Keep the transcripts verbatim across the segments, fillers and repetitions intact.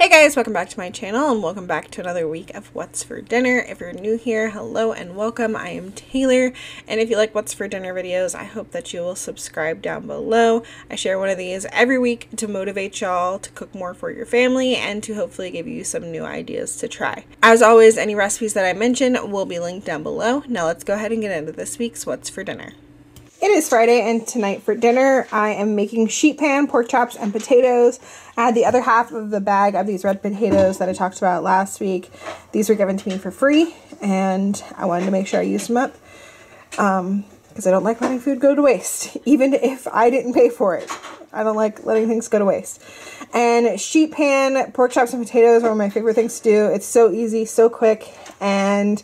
Hey guys, welcome back to my channel and welcome back to another week of What's for Dinner. If you're new here, hello and welcome. I am Taylor, and if you like What's for Dinner videos, I hope that you will subscribe down below. I share one of these every week to motivate y'all to cook more for your family and to hopefully give you some new ideas to try. As always, any recipes that I mention will be linked down below. Now let's go ahead and get into this week's What's for Dinner. It is Friday, and tonight for dinner, I am making sheet pan, pork chops, and potatoes. I had the other half of the bag of these red potatoes that I talked about last week. These were given to me for free, and I wanted to make sure I used them up um, because I don't like letting food go to waste, even if I didn't pay for it. I don't like letting things go to waste. And sheet pan, pork chops, and potatoes are one of my favorite things to do. It's so easy, so quick, and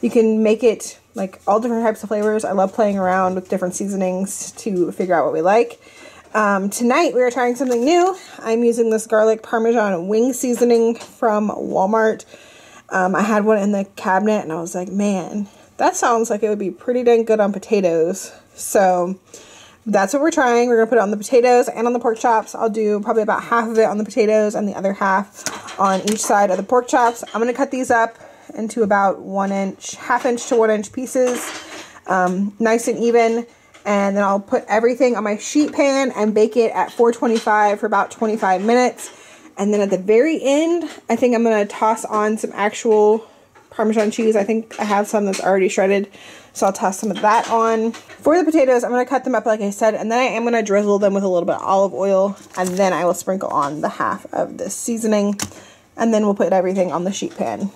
you can make it like all different types of flavors. I love playing around with different seasonings to figure out what we like. Um, tonight we are trying something new. I'm using this garlic parmesan wing seasoning from Walmart. Um, I had one in the cabinet and I was like, man, that sounds like it would be pretty dang good on potatoes. So that's what we're trying. We're gonna put it on the potatoes and on the pork chops. I'll do probably about half of it on the potatoes and the other half on each side of the pork chops. I'm gonna cut these up into about one inch, half inch to one inch pieces, um, nice and even. And then I'll put everything on my sheet pan and bake it at four twenty-five for about twenty-five minutes. And then at the very end, I think I'm gonna toss on some actual Parmesan cheese. I think I have some that's already shredded, so I'll toss some of that on. For the potatoes, I'm gonna cut them up like I said, and then I am gonna drizzle them with a little bit of olive oil, and then I will sprinkle on the half of the seasoning, and then we'll put everything on the sheet pan.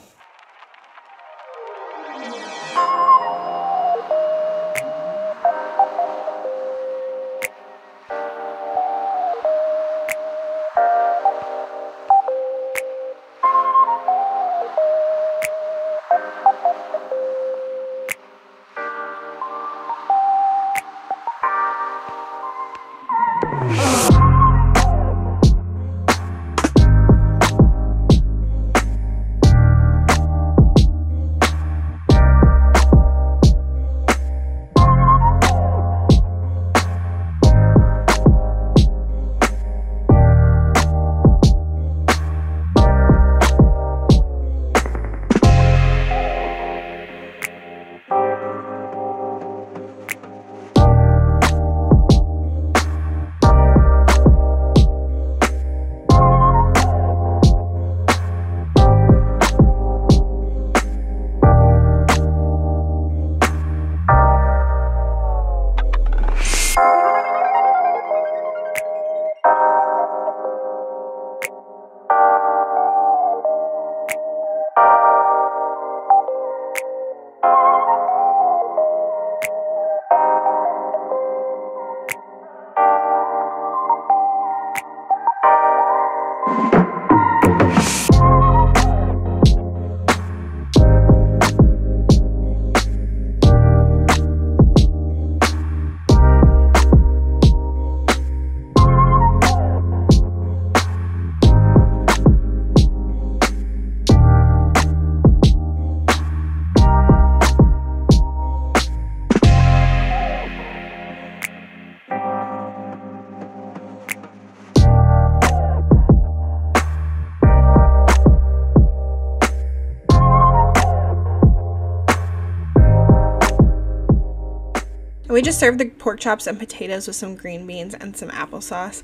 We just served the pork chops and potatoes with some green beans and some applesauce.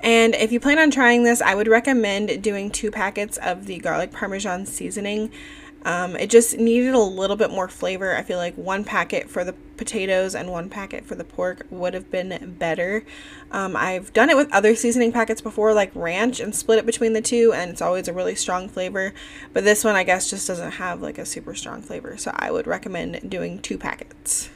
And if you plan on trying this, I would recommend doing two packets of the garlic parmesan seasoning. Um, it just needed a little bit more flavor. I feel like one packet for the potatoes and one packet for the pork would have been better. Um, I've done it with other seasoning packets before, like ranch, and split it between the two, and it's always a really strong flavor. But this one, I guess, just doesn't have like a super strong flavor. So I would recommend doing two packets.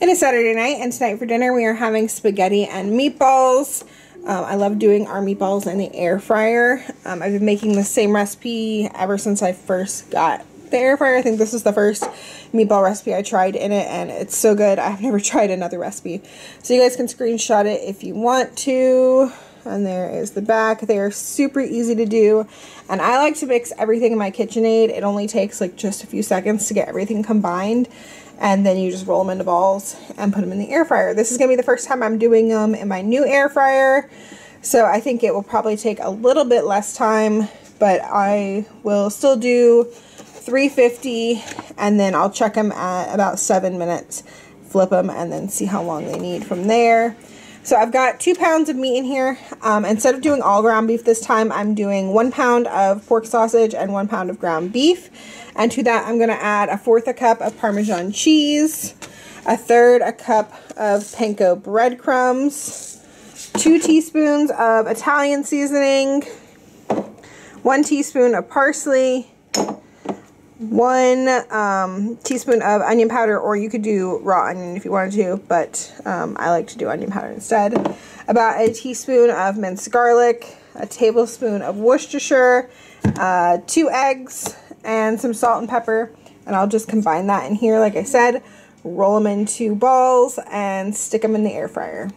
It is Saturday night, and tonight for dinner we are having spaghetti and meatballs. Um, I love doing our meatballs in the air fryer. Um, I've been making the same recipe ever since I first got the air fryer. I think this is the first meatball recipe I tried in it, and it's so good. I've never tried another recipe. So you guys can screenshot it if you want to. And there is the back. They are super easy to do. And I like to mix everything in my KitchenAid. It only takes like just a few seconds to get everything combined. And then you just roll them into balls and put them in the air fryer. This is gonna be the first time I'm doing them in my new air fryer, so I think it will probably take a little bit less time but I will still do three fifty, and then I'll check them at about seven minutes, flip them, and then see how long they need from there. So I've got two pounds of meat in here. Um, instead of doing all ground beef this time, I'm doing one pound of pork sausage and one pound of ground beef. And to that, I'm going to add a fourth a cup of Parmesan cheese, a third a cup of panko breadcrumbs, two teaspoons of Italian seasoning, one teaspoon of parsley, one um, teaspoon of onion powder, or you could do raw onion if you wanted to, but um, I like to do onion powder instead. About a teaspoon of minced garlic, a tablespoon of Worcestershire, uh, two eggs, and some salt and pepper. And I'll just combine that in here, like I said, roll them into balls, and stick them in the air fryer.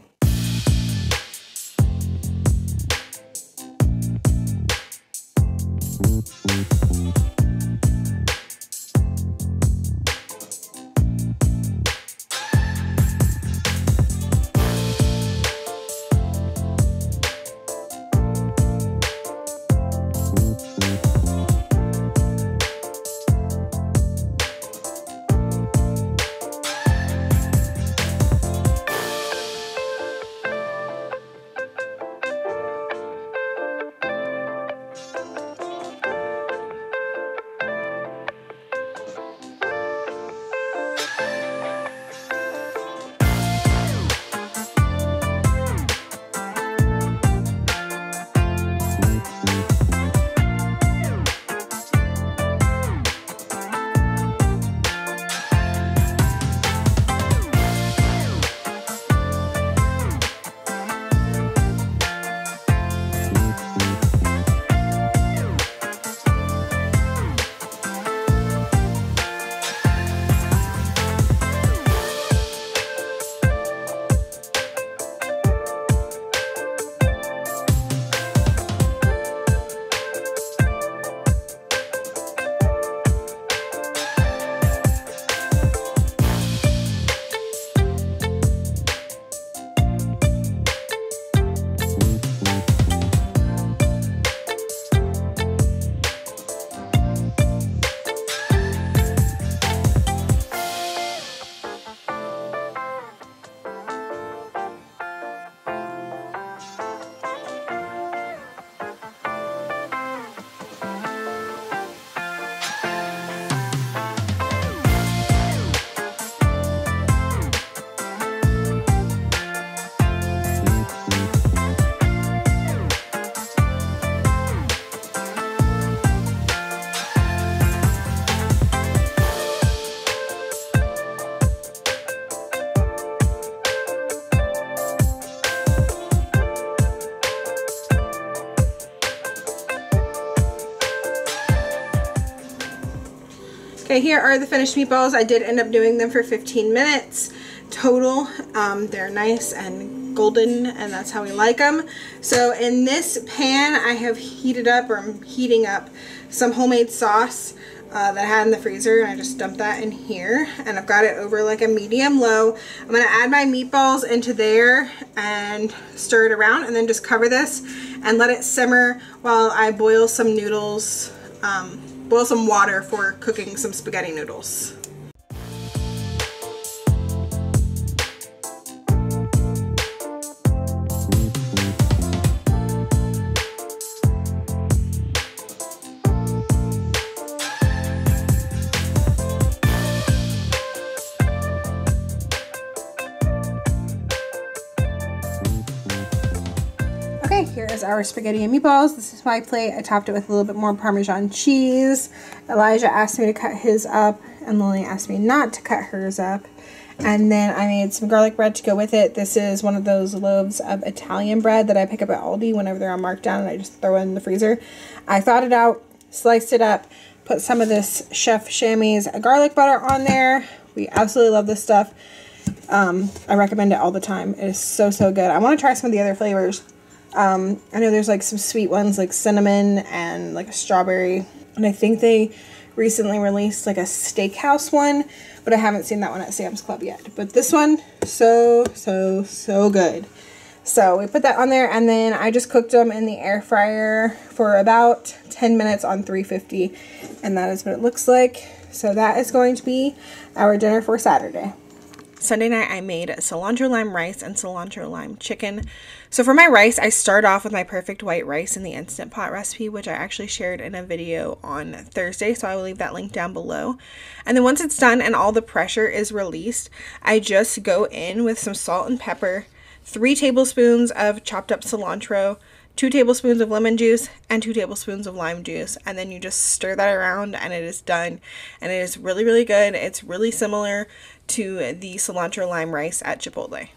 Okay, here are the finished meatballs. I did end up doing them for fifteen minutes total. Um, they're nice and golden, and that's how we like them. So in this pan, I have heated up, or I'm heating up, some homemade sauce uh, that I had in the freezer, and I just dumped that in here. And I've got it over like a medium-low. I'm gonna add my meatballs into there and stir it around, and then just cover this and let it simmer while I boil some noodles. Um, boil some water for cooking some spaghetti noodles. Here is our spaghetti and meatballs. This is my plate. I topped it with a little bit more Parmesan cheese. Elijah asked me to cut his up, and Lily asked me not to cut hers up. And then I made some garlic bread to go with it. This is one of those loaves of Italian bread that I pick up at Aldi whenever they're on markdown, and I just throw it in the freezer. I thawed it out, sliced it up, put some of this Chef Chamoy's garlic butter on there. We absolutely love this stuff. Um, I recommend it all the time. It is so, so good. I want to try some of the other flavors. Um, I know there's like some sweet ones like cinnamon and like a strawberry, and I think they recently released like a steakhouse one, but I haven't seen that one at Sam's Club yet. But this one, so, so, so good. So we put that on there, and then I just cooked them in the air fryer for about ten minutes on three fifty, and that is what it looks like. So that is going to be our dinner for Saturday. Sunday night I made cilantro lime rice and cilantro lime chicken. So for my rice, I start off with my perfect white rice in the Instant Pot recipe, which I actually shared in a video on Thursday, so I will leave that link down below. And then once it's done and all the pressure is released, I just go in with some salt and pepper, three tablespoons of chopped up cilantro, two tablespoons of lemon juice, and two tablespoons of lime juice, and then you just stir that around and it is done. And it is really, really good. It's really similar to the cilantro lime rice at Chipotle.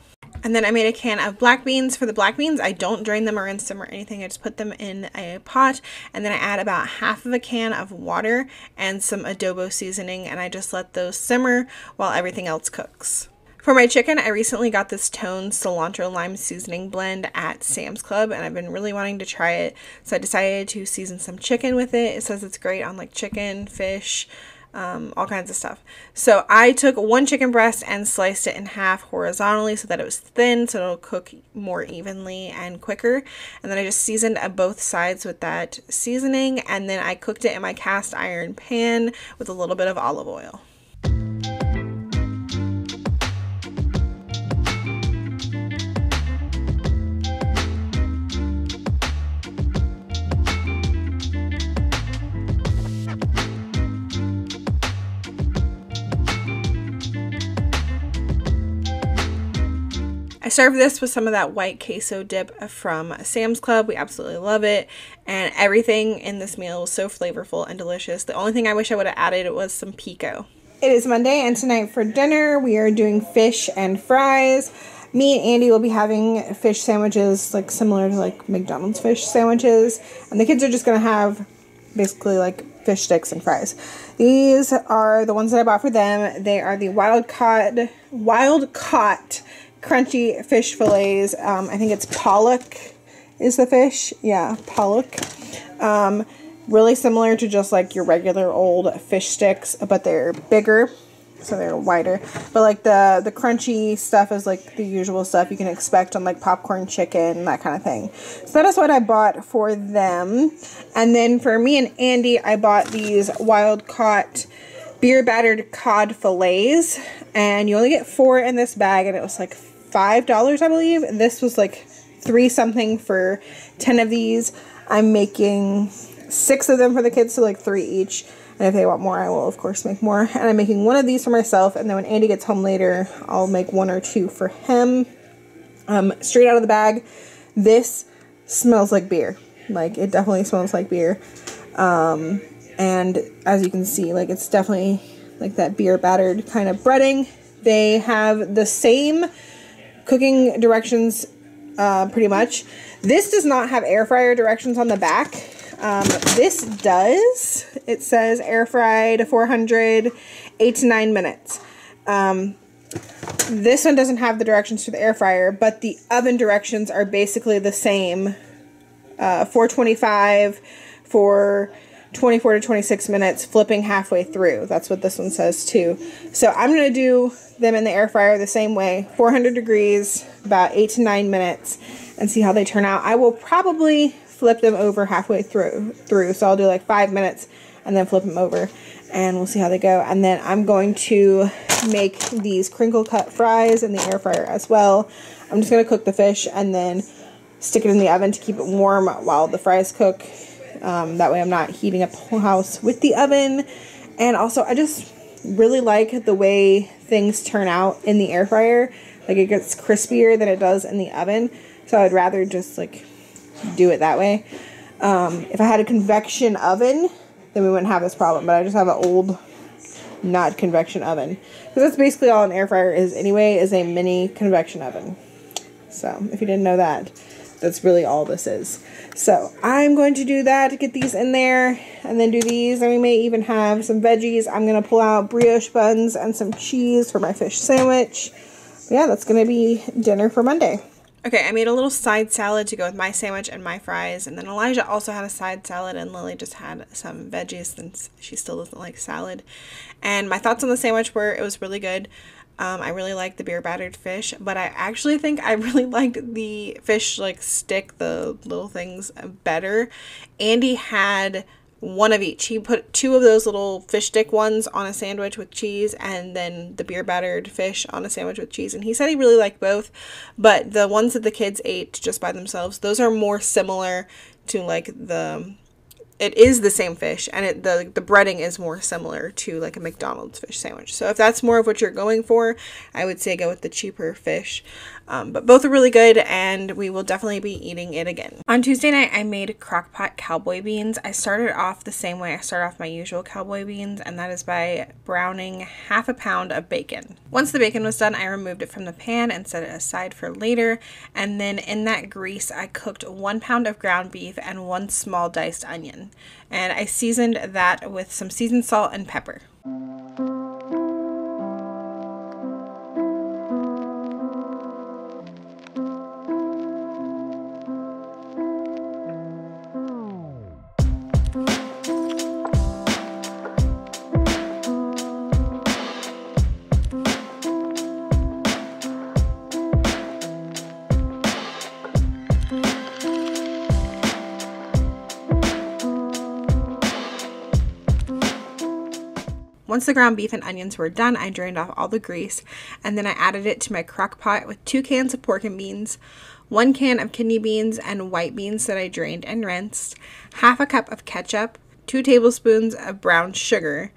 And then I made a can of black beans. For the black beans, I don't drain them or rinse them or anything. I just put them in a pot, and then I add about half of a can of water and some adobo seasoning, and I just let those simmer while everything else cooks. For my chicken, I recently got this Tone cilantro lime seasoning blend at Sam's Club, and I've been really wanting to try it, so I decided to season some chicken with it. It says it's great on like chicken, fish, um, all kinds of stuff. So I took one chicken breast and sliced it in half horizontally so that it was thin, so it'll cook more evenly and quicker. And then I just seasoned both sides with that seasoning, and then I cooked it in my cast iron pan with a little bit of olive oil. I served this with some of that white queso dip from Sam's Club. We absolutely love it, and everything in this meal was so flavorful and delicious. The only thing I wish I would have added was some pico. It is Monday, and tonight for dinner we are doing fish and fries. Me and Andy will be having fish sandwiches, like similar to like McDonald's fish sandwiches, and the kids are just going to have basically like fish sticks and fries. These are the ones that I bought for them. They are the wild caught, wild caught crunchy fish fillets. um, I think it's pollock is the fish. Yeah, pollock. Um, really similar to just like your regular old fish sticks, but they're bigger, so they're wider. But like the the crunchy stuff is like the usual stuff you can expect on like popcorn chicken, that kind of thing. So that is what I bought for them. And then for me and Andy, I bought these wild caught beer battered cod fillets, and you only get four in this bag, and it was like five dollars, I believe. This was like three something for ten of these. I'm making six of them for the kids, so like three each. And if they want more, I will of course make more. And I'm making one of these for myself, and then when Andy gets home later, I'll make one or two for him. Um, straight out of the bag. This smells like beer. Like, it definitely smells like beer. Um, and as you can see, like, it's definitely like that beer battered kind of breading. They have the same cooking directions, uh, pretty much. This does not have air fryer directions on the back. Um, this does. It says air fry to four hundred, eight to nine minutes. Um, this one doesn't have the directions to the air fryer, but the oven directions are basically the same. Uh, four twenty-five for twenty-four to twenty-six minutes, flipping halfway through. That's what this one says too. So I'm going to do them in the air fryer the same way, four hundred degrees, about eight to nine minutes, and see how they turn out. I will probably flip them over halfway through, through. So I'll do like five minutes and then flip them over, and we'll see how they go. And then I'm going to make these crinkle cut fries in the air fryer as well. I'm just going to cook the fish and then stick it in the oven to keep it warm while the fries cook. Um, that way I'm not heating up the whole house with the oven. And also I just really like the way things turn out in the air fryer. Like, it gets crispier than it does in the oven, so I'd rather just like do it that way. Um, if I had a convection oven, then we wouldn't have this problem, but I just have an old not convection oven, because that's basically all an air fryer is anyway, is a mini convection oven. So if you didn't know that, that's really all this is. So I'm going to do that, to get these in there, and then do these, and we may even have some veggies. I'm going to pull out brioche buns and some cheese for my fish sandwich. But yeah, that's going to be dinner for Monday. Okay, I made a little side salad to go with my sandwich and my fries, and then Elijah also had a side salad, and Lily just had some veggies since she still doesn't like salad. And my thoughts on the sandwich were it was really good. Um, I really like the beer battered fish, but I actually think I really liked the fish like stick, the little things, better. Andy had one of each. He put two of those little fish stick ones on a sandwich with cheese, and then the beer battered fish on a sandwich with cheese. And he said he really liked both, but the ones that the kids ate just by themselves, those are more similar to like the... It is the same fish, and it, the, the breading is more similar to like a McDonald's fish sandwich. So if that's more of what you're going for, I would say go with the cheaper fish. Um, but both are really good, and we will definitely be eating it again. On Tuesday night, I made crockpot cowboy beans. I started off the same way I start off my usual cowboy beans, and that is by browning half a pound of bacon. Once the bacon was done, I removed it from the pan and set it aside for later. And then in that grease, I cooked one pound of ground beef and one small diced onion. And I seasoned that with some seasoned salt and pepper. Once the ground beef and onions were done, I drained off all the grease, and then I added it to my crock pot with two cans of pork and beans, one can of kidney beans and white beans that I drained and rinsed, half a cup of ketchup, two tablespoons of brown sugar,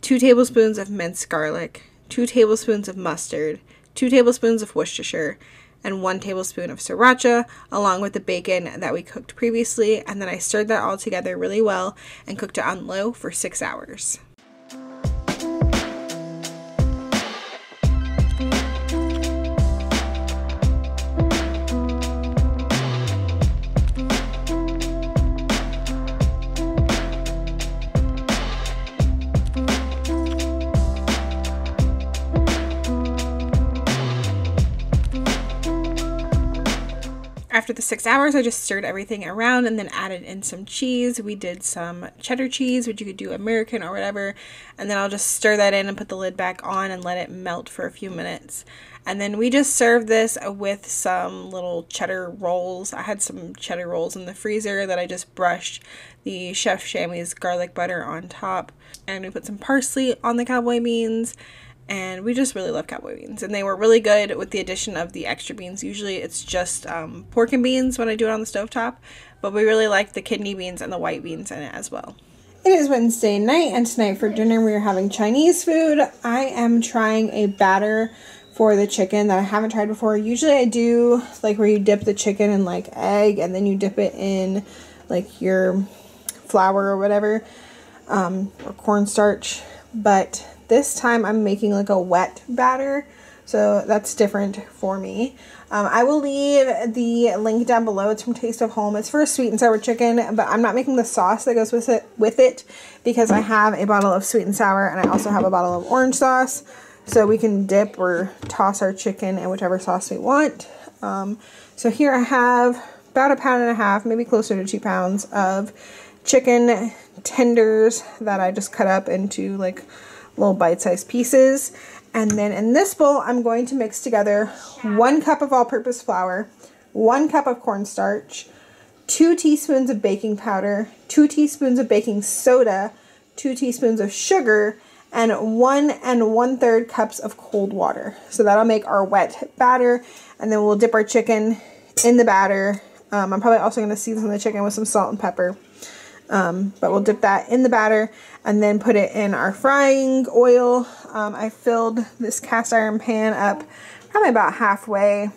two tablespoons of minced garlic, two tablespoons of mustard, two tablespoons of Worcestershire, and one tablespoon of sriracha, along with the bacon that we cooked previously, and then I stirred that all together really well and cooked it on low for six hours. After the six hours, I just stirred everything around and then added in some cheese. We did some cheddar cheese, which you could do American or whatever. And then I'll just stir that in and put the lid back on and let it melt for a few minutes. And then we just served this with some little cheddar rolls. I had some cheddar rolls in the freezer that I just brushed the Chef Chamoy's garlic butter on top. And we put some parsley on the cowboy beans. And we just really love cowboy beans, and they were really good with the addition of the extra beans. Usually it's just um, pork and beans when I do it on the stovetop, but we really like the kidney beans and the white beans in it as well. It is Wednesday night, and tonight for dinner we are having Chinese food. I am trying a batter for the chicken that I haven't tried before. Usually I do like where you dip the chicken in like egg and then you dip it in like your flour or whatever, um, or cornstarch, but this time I'm making like a wet batter, so that's different for me. Um, I will leave the link down below. It's from Taste of Home. It's for sweet and sour chicken, but I'm not making the sauce that goes with it, with it because I have a bottle of sweet and sour, and I also have a bottle of orange sauce, so we can dip or toss our chicken in whichever sauce we want. Um, so here I have about a pound and a half, maybe closer to two pounds of chicken tenders that I just cut up into like little bite-sized pieces. And then in this bowl, I'm going to mix together one cup of all-purpose flour, one cup of cornstarch, two teaspoons of baking powder, two teaspoons of baking soda, two teaspoons of sugar, and one and one-third cups of cold water. So that'll make our wet batter, and then we'll dip our chicken in the batter. Um, I'm probably also gonna season the chicken with some salt and pepper. Um, but we'll dip that in the batter and then put it in our frying oil. Um, I filled this cast iron pan up probably about halfway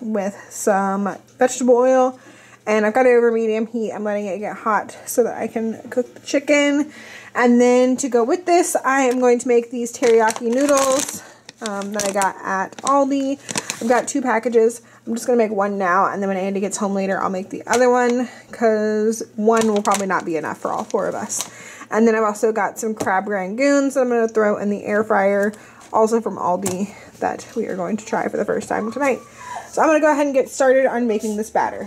with some vegetable oil, and I've got it over medium heat. I'm letting it get hot so that I can cook the chicken. And then to go with this, I am going to make these teriyaki noodles um, that I got at Aldi. I've got two packages. I'm just going to make one now, and then when Andy gets home later, I'll make the other one because one will probably not be enough for all four of us. And then I've also got some crab rangoons that I'm going to throw in the air fryer, also from Aldi, that we are going to try for the first time tonight. So I'm going to go ahead and get started on making this batter.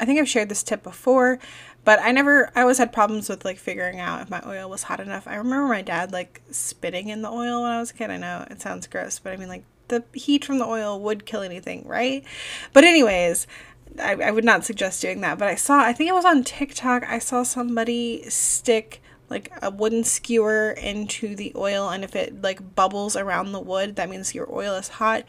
I think I've shared this tip before, but I never, I always had problems with like figuring out if my oil was hot enough. I remember my dad like spitting in the oil when I was a kid. I know it sounds gross, but I mean like the heat from the oil would kill anything, right? But anyways, I, I would not suggest doing that. But I saw, I think it was on TikTok, I saw somebody stick like a wooden skewer into the oil, and if it like bubbles around the wood, that means your oil is hot.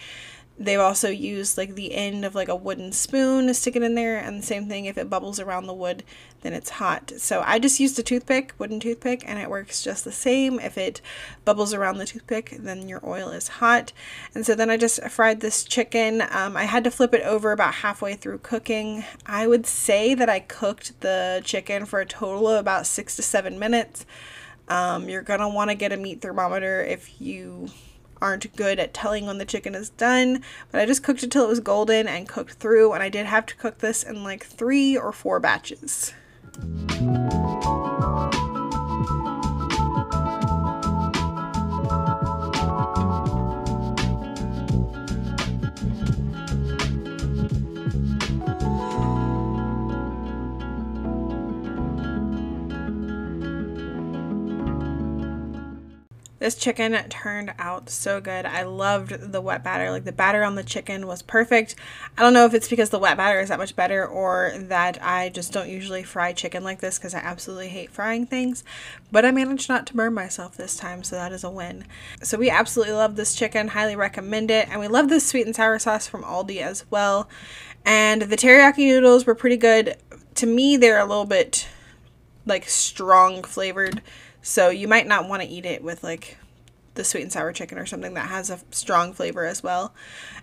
They've also used like the end of like a wooden spoon to stick it in there, and the same thing, if it bubbles around the wood, then it's hot. So I just used a toothpick, wooden toothpick, and it works just the same. If it bubbles around the toothpick, then your oil is hot. And so then I just fried this chicken. Um, I had to flip it over about halfway through cooking. I would say that I cooked the chicken for a total of about six to seven minutes. Um, you're gonna wanna get a meat thermometer if you aren't good at telling when the chicken is done, but I just cooked it till it was golden and cooked through, and I did have to cook this in like three or four batches. This chicken turned out so good. I loved the wet batter. Like the batter on the chicken was perfect. I don't know if it's because the wet batter is that much better or that I just don't usually fry chicken like this because I absolutely hate frying things, but I managed not to burn myself this time, so that is a win. So we absolutely love this chicken, highly recommend it. And we love this sweet and sour sauce from Aldi as well. And the teriyaki noodles were pretty good. To me, they're a little bit like strong flavored. So you might not want to eat it with like the sweet and sour chicken or something that has a strong flavor as well.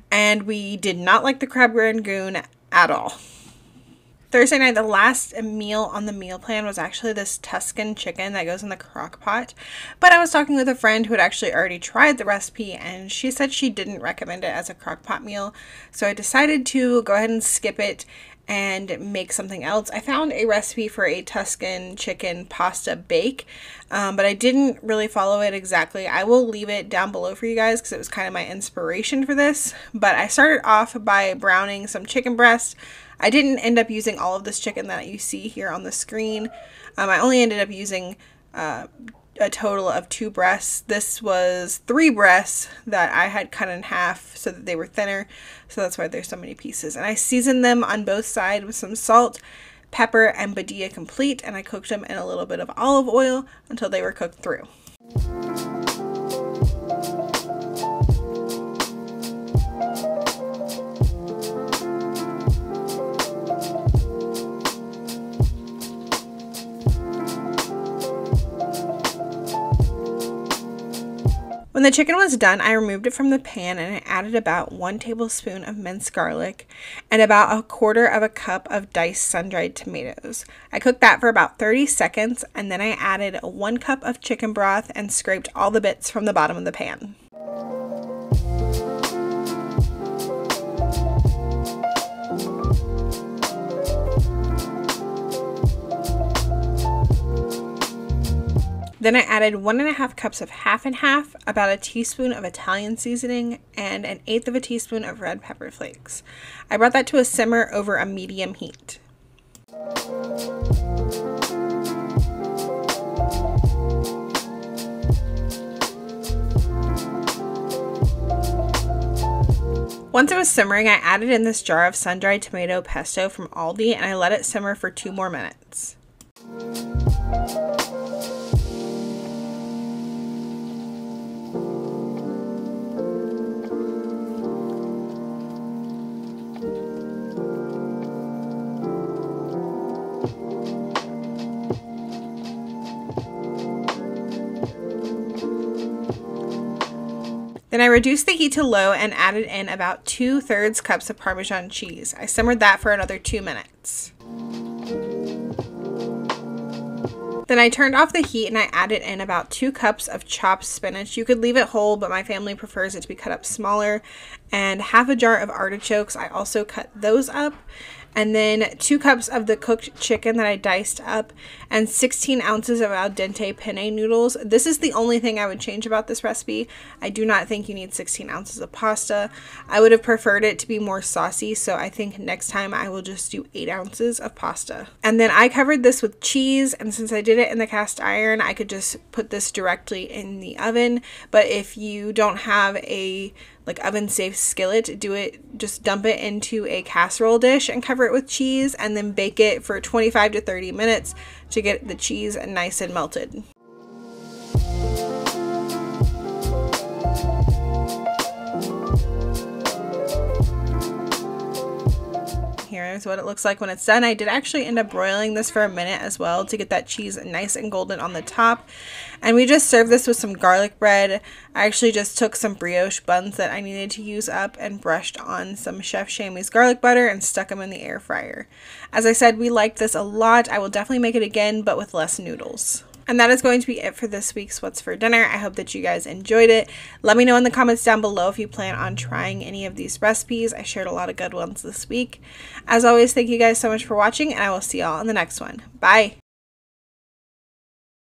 And we did not like the crab rangoon at all. Thursday night, the last meal on the meal plan was actually this Tuscan chicken that goes in the crock pot. But I was talking with a friend who had actually already tried the recipe, and she said she didn't recommend it as a crock pot meal. So I decided to go ahead and skip it and make something else. I found a recipe for a Tuscan chicken pasta bake, um, but I didn't really follow it exactly. I will leave it down below for you guys because it was kind of my inspiration for this, but I started off by browning some chicken breast. I didn't end up using all of this chicken that you see here on the screen. Um, I only ended up using uh, a total of two breasts. This was three breasts that I had cut in half so that they were thinner, so that's why there's so many pieces. And I seasoned them on both sides with some salt, pepper, and Badia complete, and I cooked them in a little bit of olive oil until they were cooked through. When the chicken was done, I removed it from the pan and I added about one tablespoon of minced garlic and about a quarter of a cup of diced sun-dried tomatoes. I cooked that for about thirty seconds, and then I added one cup of chicken broth and scraped all the bits from the bottom of the pan. Then I added one and a half cups of half and half, about a teaspoon of Italian seasoning, and an eighth of a teaspoon of red pepper flakes. I brought that to a simmer over a medium heat. Once it was simmering, I added in this jar of sun-dried tomato pesto from Aldi, and I let it simmer for two more minutes. Then I reduced the heat to low and added in about two-thirds cups of Parmesan cheese. I simmered that for another two minutes. Then I turned off the heat and I added in about two cups of chopped spinach. You could leave it whole, but my family prefers it to be cut up smaller. And half a jar of artichokes, I also cut those up. and then two cups of the cooked chicken that I diced up, and sixteen ounces of al dente penne noodles. This is the only thing I would change about this recipe. I do not think you need sixteen ounces of pasta. I would have preferred it to be more saucy, so I think next time I will just do eight ounces of pasta. And then I covered this with cheese, and since I did it in the cast iron, I could just put this directly in the oven. But if you don't have a like oven safe skillet, do it, just dump it into a casserole dish and cover it with cheese, and then bake it for twenty-five to thirty minutes to get the cheese nice and melted. Here's what it looks like when it's done. I did actually end up broiling this for a minute as well to get that cheese nice and golden on the top. And we just served this with some garlic bread. I actually just took some brioche buns that I needed to use up and brushed on some Chef Chamoy's garlic butter and stuck them in the air fryer. As I said, we liked this a lot. I will definitely make it again, but with less noodles. And that is going to be it for this week's What's for Dinner. I hope that you guys enjoyed it. Let me know in the comments down below if you plan on trying any of these recipes. I shared a lot of good ones this week. As always, thank you guys so much for watching, and I will see y'all in the next one. Bye!